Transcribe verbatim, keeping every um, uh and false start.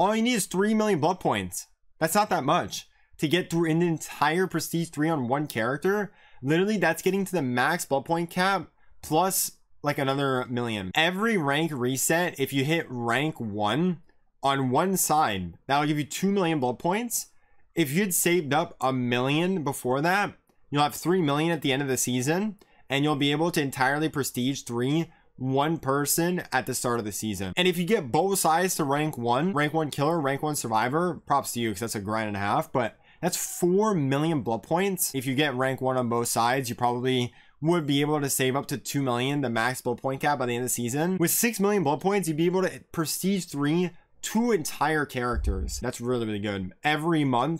All you need is three million blood points. That's not that much. To get through an entire prestige three on one character, literally that's getting to the max blood point cap plus like another million. Every rank reset, if you hit rank one on one side, that'll give you two million blood points. If you'd saved up a million before that, you'll have three million at the end of the season, and you'll be able to entirely prestige three one person at the start of the season. And if you get both sides to rank one, rank one killer, rank one survivor, props to you, because that's a grind and a half, but that's four million blood points. If you get rank one on both sides, you probably would be able to save up to two million, the max blood point cap by the end of the season. With six million blood points, you'd be able to prestige three two entire characters. That's really, really good. Every month,